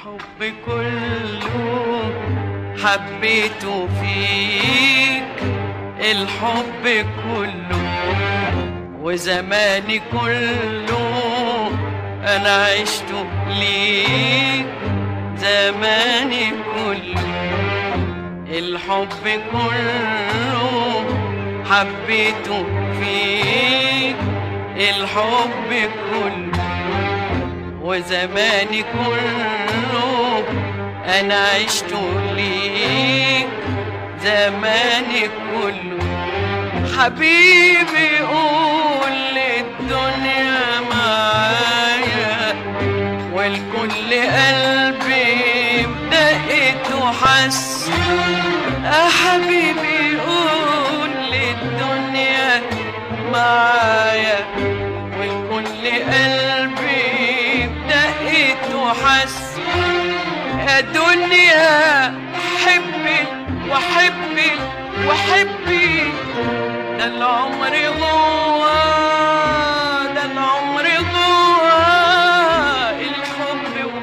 الحب كله حبيته فيك، الحب كله وزماني كله أنا عشته ليك، زماني كله الحب كله حبيته فيك، الحب كله وزماني كله أنا عشته ليك، زماني كله حبيبي قول للدنيا معايا والكل قلبي بدقت وحس، حبيبي قول للدنيا معايا والكل قلبي بدقت وحس، يا دنيا حبي وحبي وحبي ده العمر جوا، ده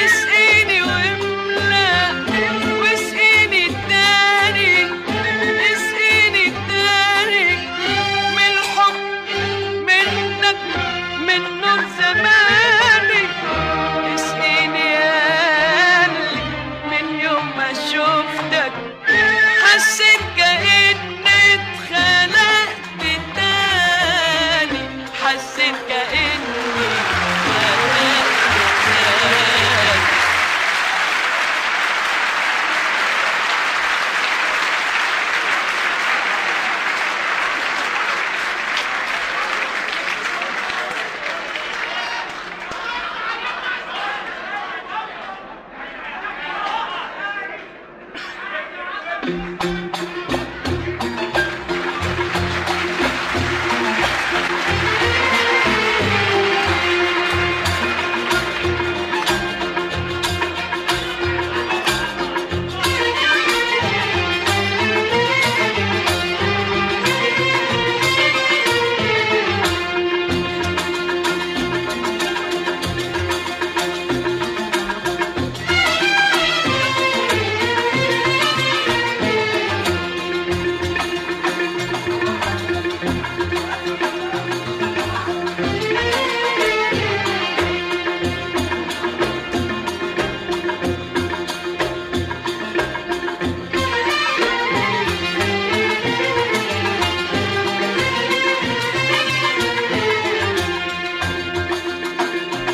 العمر جوا الحب وبس، واسقيني واملأ واسقيني الداري،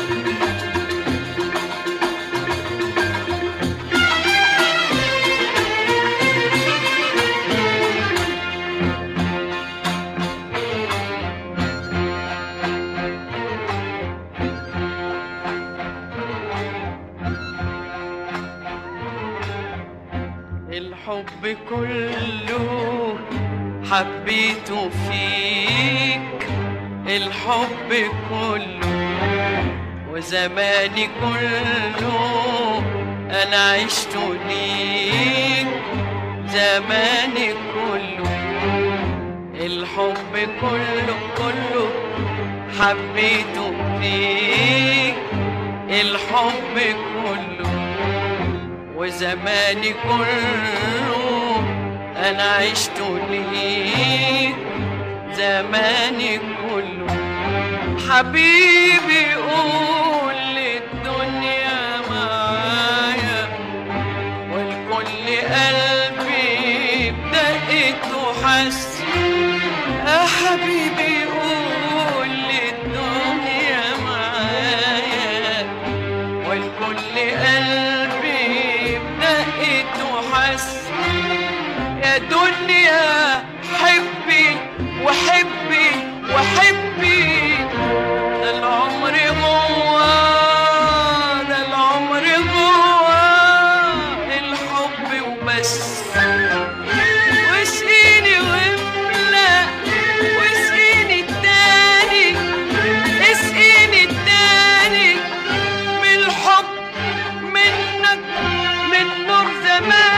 اسقيني الداري من حب منك من نور زماني، اسقيني يا قلبي من يوم ما شفتك حسيت الحب كله حبيته فيك، الحب كله وزماني كله أنا عشته ليك، زماني كله الحب كله حبيته فيك، الحب كله وزماني كله أنا عشته ليك، زماني كله حبيبي قول للدنيا معايا والكل قلبي بدقته حس، حبيبي قول للدنيا معايا والكل قلبي يا دنيا حبي وحبي وحبي ده العمر جوا، ده العمر جوا الحب وبس، واسقيني واملأ واسقيني التاني، اسقيني التاني من الحب منك من نور زمان.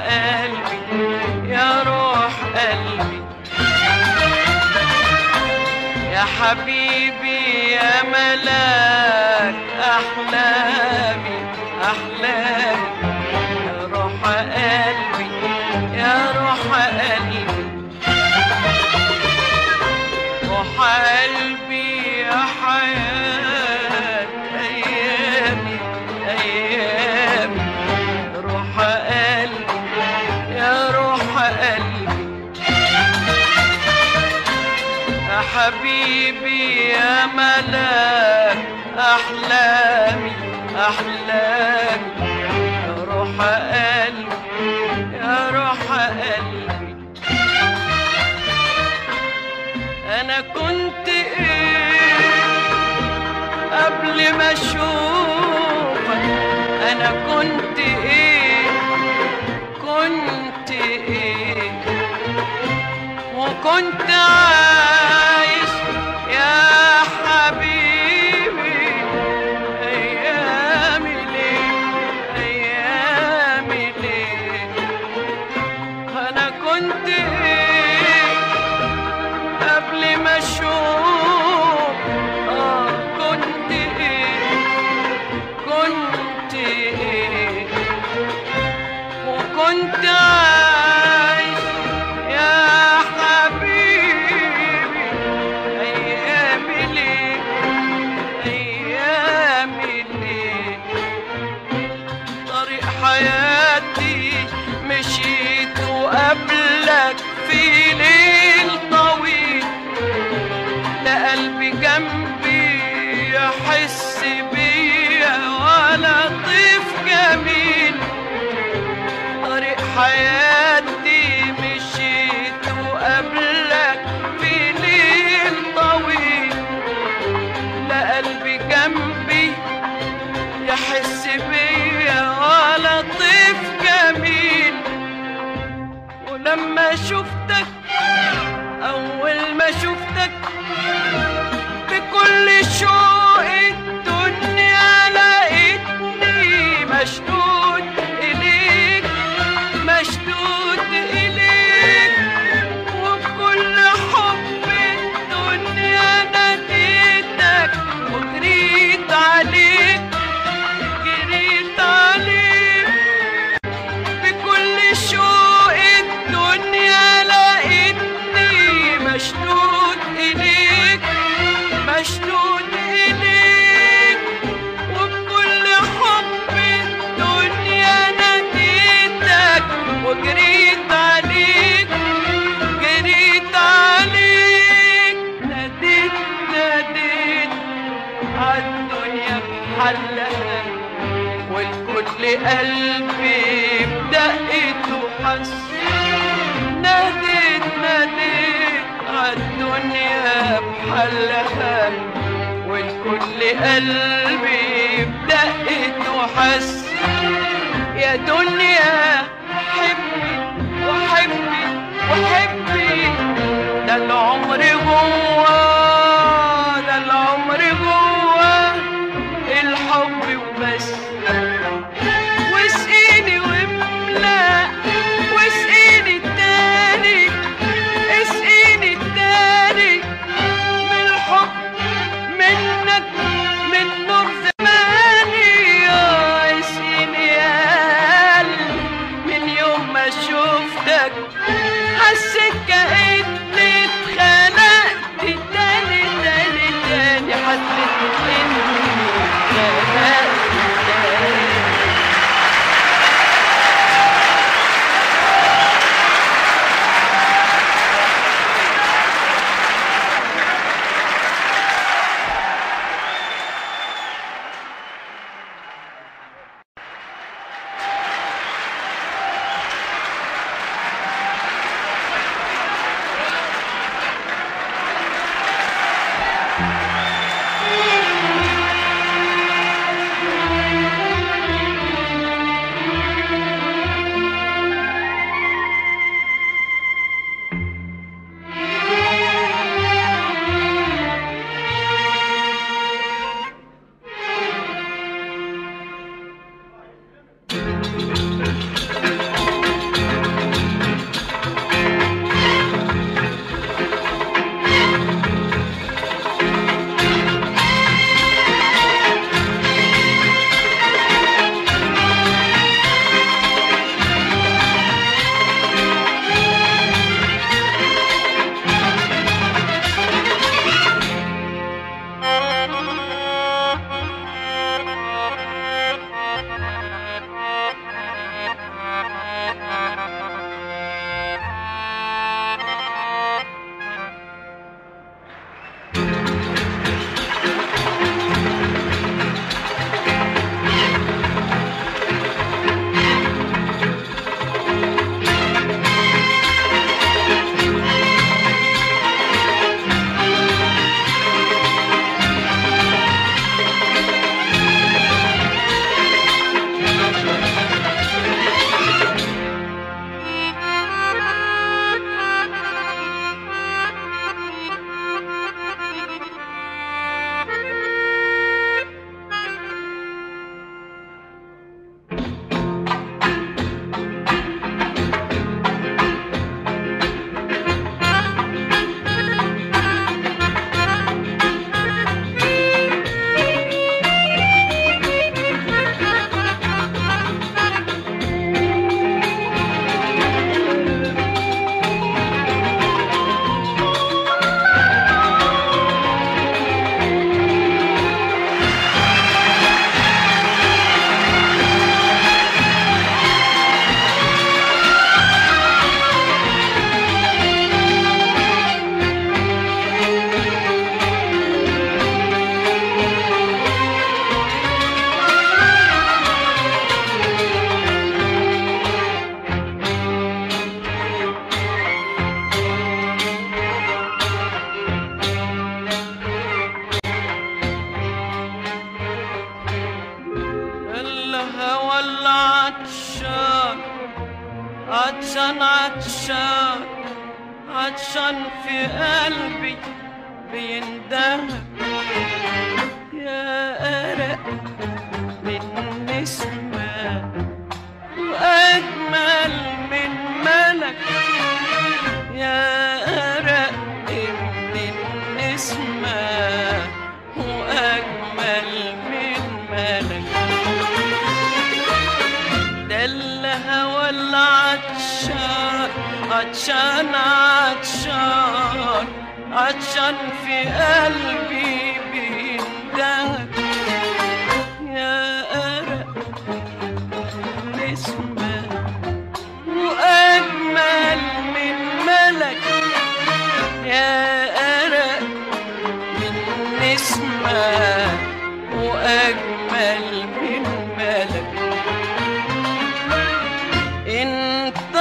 قلبي يا روح قلبي يا حبيبي يا ملاك أحلامي أحلامي يا روح قلبي يا روح قلبي روح قلبي يا حياة أيامي أيامي روح قلبي يا روح قلبي يا حبيبي يا ملاك أحلامي أحلامي يا روح قلبي يا روح قلبي أنا كنت قبل ما أشوفك أنا كنت كنت وكنت عايش يا حبيبي أيامي ليه أيامي ليه أنا كنت قبل ما أشوف كنت كنت وكنت عايش يا حبيبي أيامي ليك أيامي ليك طريق حياتي مشيت وقبلك في ليل طويل لا قلبي جنبي يحس بيا ولا طيف جميل طريق حياتي مشيت وقبلك في ليل طويل لا قلبي جنبي يحس بيا ولا طيف جميل ولما شفتك أول ما شفتك بكل شوق الدنيا لقيتني مشدود إليك مشدود إليك وبكل حب الدنيا ناديتك وجريت عليك جريت عليك بكل شوق الدنيا لقيتني مشدود إليك مشدود إليك وبكل حب الدنيا ناديتك وجريت عليك جريت عليك ناديت ناديت عالدنيا بحلها والكل قلبي بدقت وحس ناديت ناديت عالدنيا بحلها والكل قلبي بدقت وحس يا دنيا حبي وحبي وحبي ده العمر جوا ده العمر جوا الحب وبس واسقيني واملأ واسقيني التاني اسقيني التاني من الحب منك من نور زماني اسقيني يا قلبي من يوم ما شفتك حسيت كأني اتخنقت تاني تاني تاني حسيت إني اتخنقت عطشان عطشان عطشان في قلبي بيندهب يا أرق من نسوة وأجمل من ملك يا أرق من نسوة وأجمل من ملك ده الهوى العطشان عطشان عطشان عطشان في قلبي بيندهب يا أرق نسمة وأجمل من ملك يا أرق من نسمة وأجمل من ملك انت روحي وكل عمري ونور حياتي انت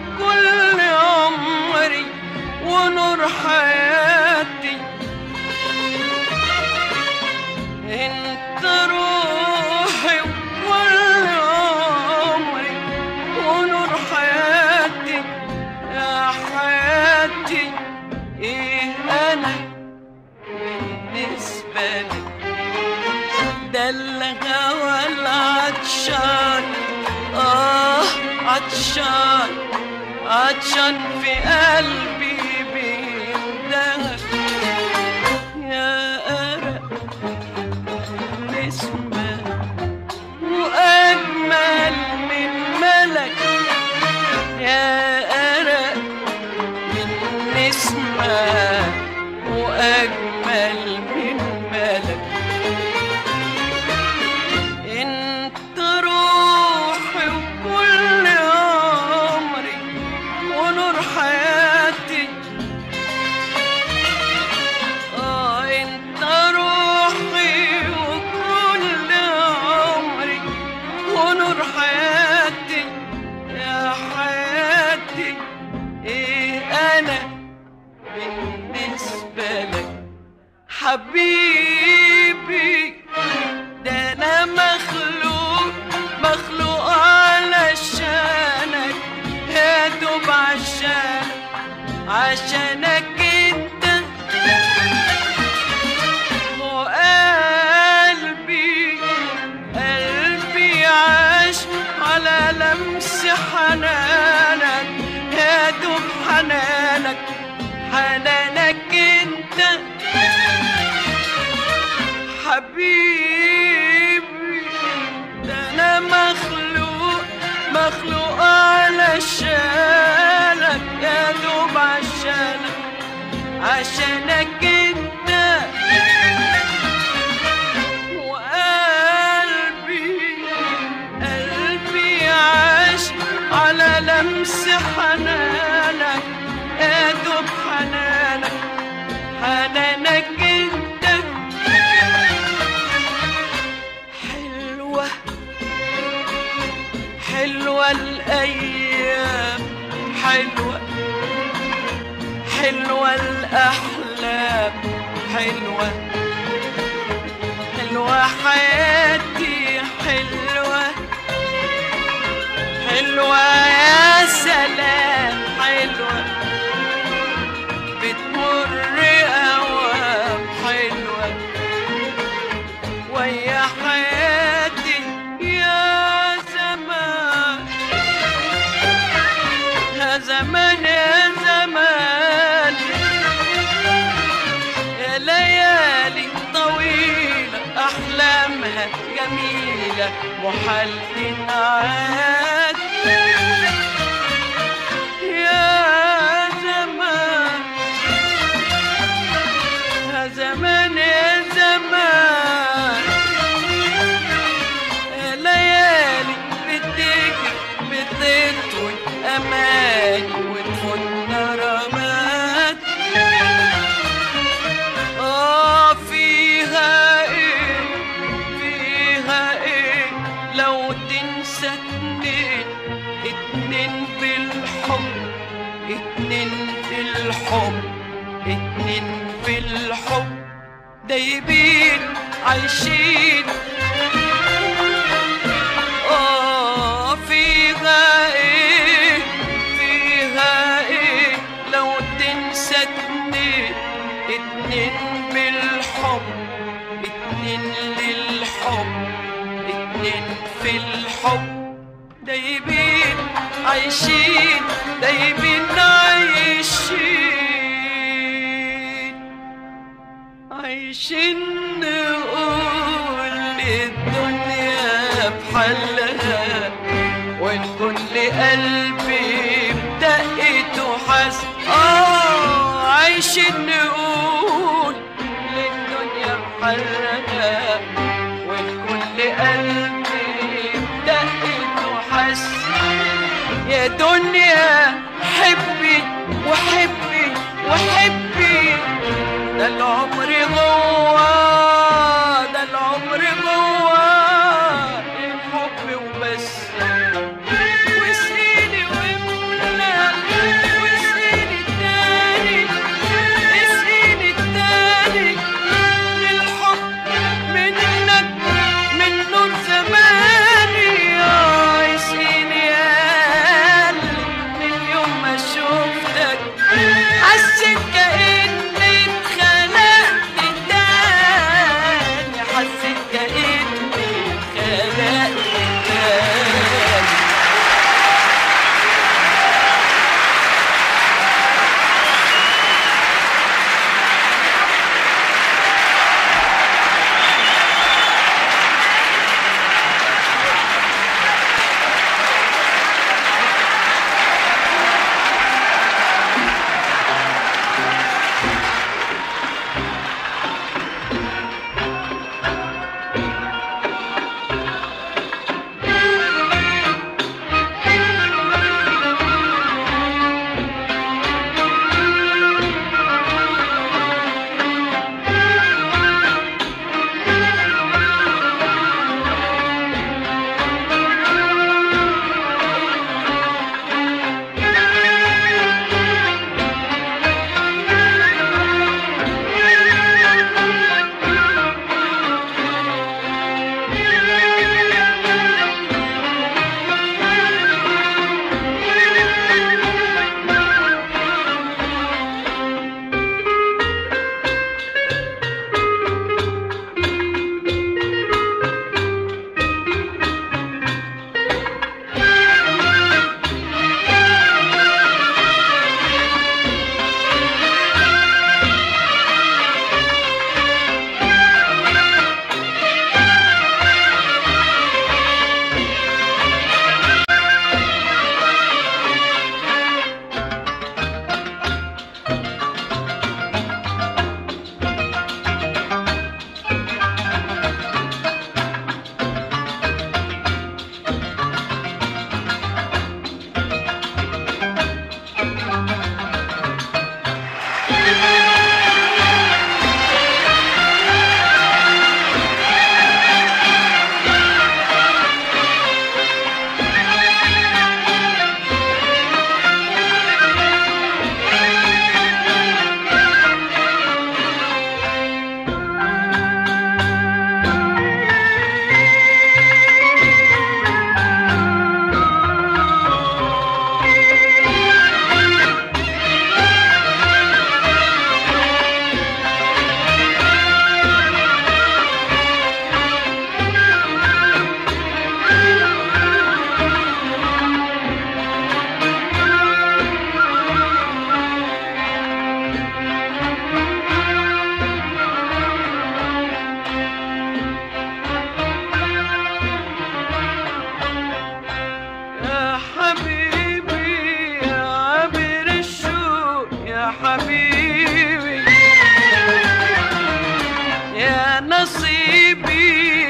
روحي وكل عمري ونور حياتي يا حياتي ايه انا بالنسبة لك ده الهوى العطشان عطشان عطشان في قلبي بيندهب يا أرق نسمة وأجمل من ملك يا أرق من نسمة وأجمل من ملك حبيبي ده انا مخلوق علشانك يا دوب عشانك انت وقلبي عاش على لمس حنانك يا دوب حنانك انت حبيبي ده انا مخلوق علشانك يا دوب عشانك انت وقلبي عاش على لمس حنانك يا دوب حنانك حلوة الأيام حلوة الأحلام حلوة حياتي حلوة يا سلام حلوة بتمر أوام حلوة ويا حياتي يا زمان يا زمان يا ليالي طويلة أحلامها جميلة وحل تنعاد يا زمان يا زمان يا زمان يا ليالي بتطوي أمان وتفن رماد فيها إيه لو تنسى اتنين في الحب دايبين عايشين فيها إيه عايشين دايبين عايشين نقول للدنيا بحالها وإن كل قلبي بدقته حس عايشين نقول للدنيا بحالها وإن كل قلبي بدقته حس يا دنيا حبي وحبي وحبي ده العمر جوا ده العمر جوا الحب وبس وسيلي وملا وسيلي التاني وسيلي التاني للحب منك من نور زماني عايشيني يا قلبي من يوم ما شفتك حسيت كأني نصيبي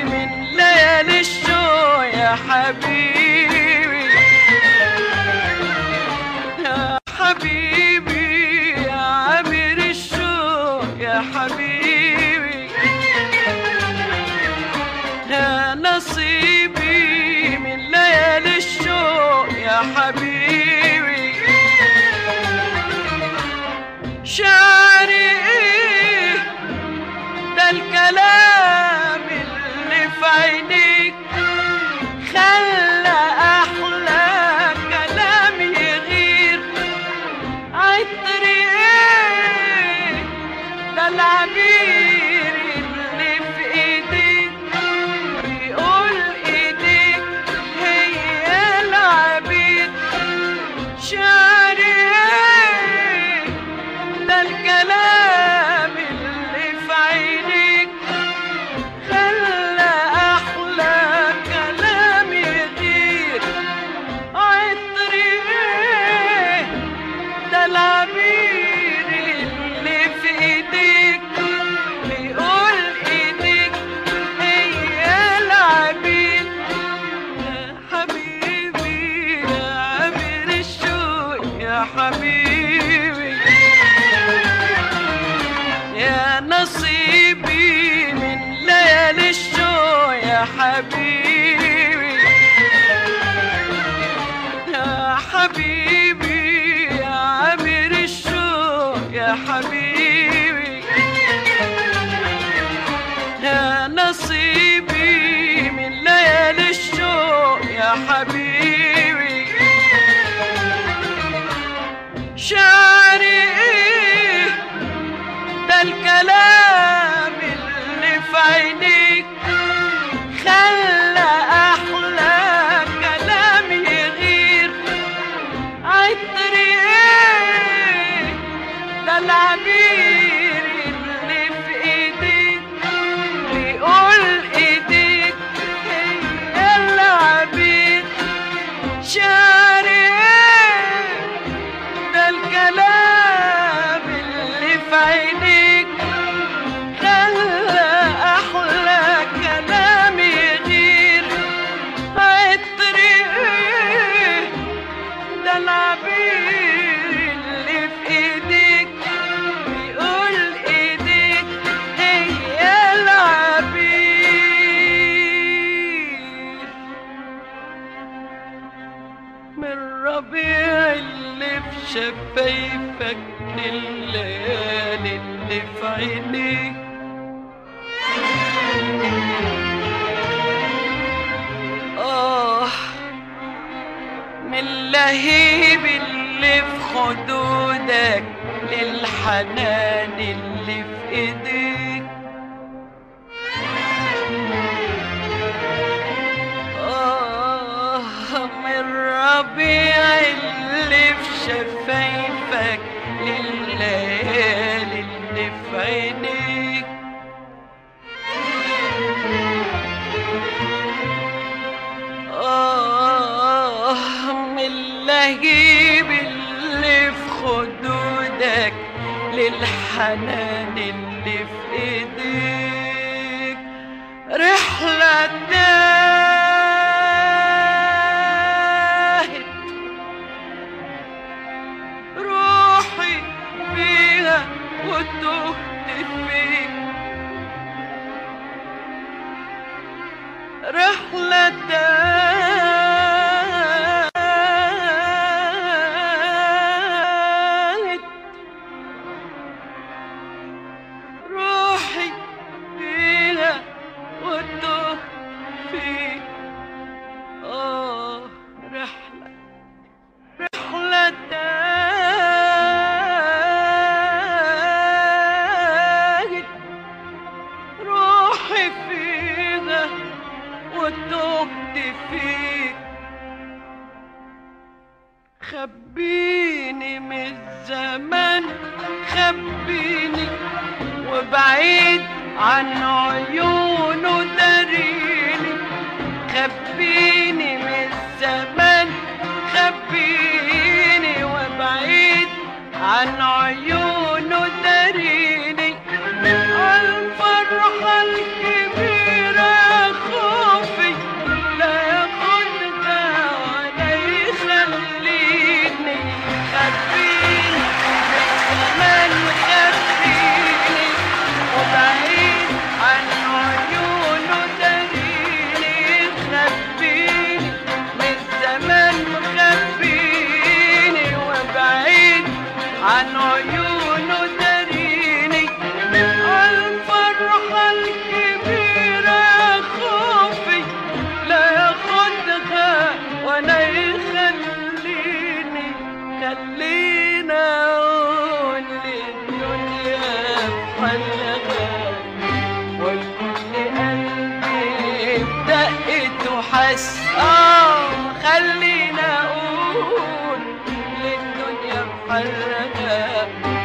من ليالي الشوق يا حبيبي يا حبيبي يا عامر الشوق يا حبيبي يا نصيبي من ليالي الشوق يا حبيبي شعري ده الكلام عينيك خلى أحلى كلام يغير عالطريق ده العبير اللي في إيديك بيقول إيديك هي العبير يا حبيبي يا حبيبي يا عامر الشوق يا حبيبي يا نصيبي من ليالي الشوق يا حبيبي شعري ده الكلام اللي في عيني العبير اللي في ايديك بيقول ايديك هي العبير شعري ده الكلام اللي في عينيك خلى احلى كلام يغير عالطريق ده العبير الربيع اللي في شفايفك الليالي اللي في عينيك من اللهيب اللي في خدودك للحنان اللي في ايديك الربيع اللي في شفايفك للليالي اللي في عينيك من اللهيب اللي في خدودك للحنان اللي في ايديك رحلة وتهت فيك رحلة تاهت روحي فيها وتهت فيك رحلة وتهت فيك خبيني من الزمان خبيني وبعيد عن عيونه داريني خبيني من الزمان خبيني وبعيد عن عيونه داريني الفرحة عن عيونه داريني الفرحة الكبيرة خوفي لا ياخدها ولا يخليني خلينا اقول للدنيا بحالها والكل قلبي بدقت وحس خلينا اقول للدنيا بحالها